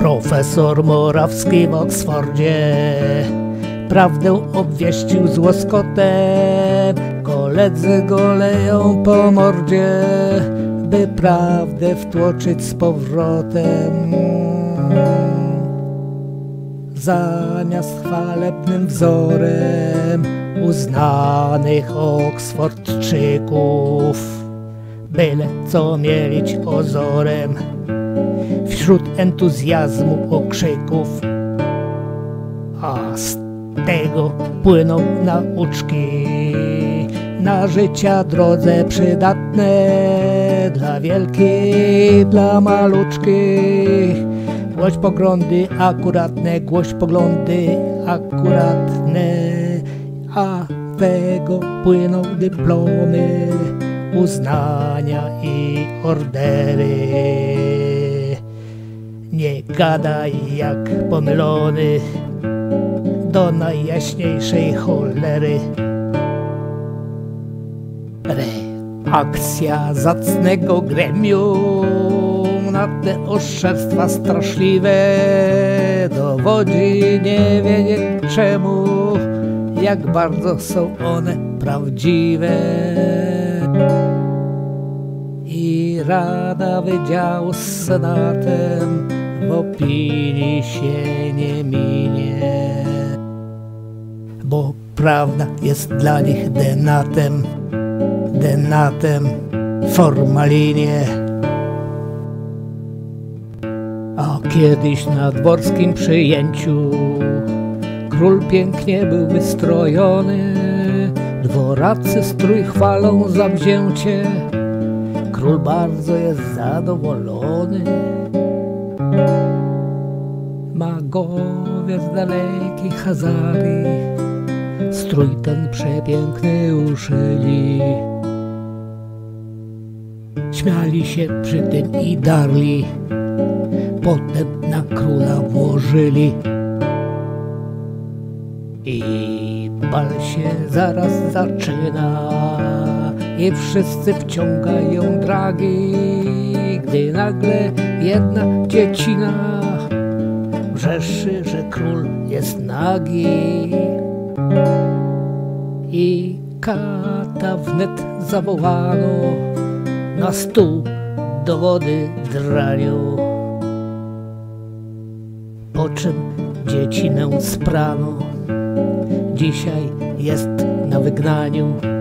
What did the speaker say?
Profesor Morawski w Oksfordzie prawdę obwieścił z łoskotem. Koledzy goleją po mordzie, by prawdę wtłoczyć z powrotem. Zamiast chwalebnym wzorem uznanych Oksfordczyków, byle co mielić pozorem wśród entuzjazmu okrzyków, a z tego płyną nauczki na życia drodze przydatne dla wielkich, dla maluczkich. Głoś poglądy akuratne, a z tego płyną dyplomy, uznania i ordery. Nie gadaj jak pomylony, do najjaśniejszej cholery. Reakcja zacnego gremium na te oszczerstwa straszliwe dowodzi, nie wiedzieć czemu, jak bardzo są one prawdziwe. I Rada Wydziału z Senatem w opinii się nie minie, bo prawda jest dla nich denatem, denatem formalinie. A kiedyś na dworskim przyjęciu król pięknie był wystrojony, dworacy strój chwalą zawzięcie, król bardzo jest zadowolony. Magowie z dalekich Hazarii strój ten przepiękny uszyli, śmiali się przy tym i darli, potem na króla włożyli. I bal się zaraz zaczyna i wszyscy wciągają dragi, gdy nagle jedna dziecina wrzeszy, że król jest nagi. I kata wnet zawołano, na stół do wody draniu, po czym dziecinę sprano, dzisiaj jest na wygnaniu.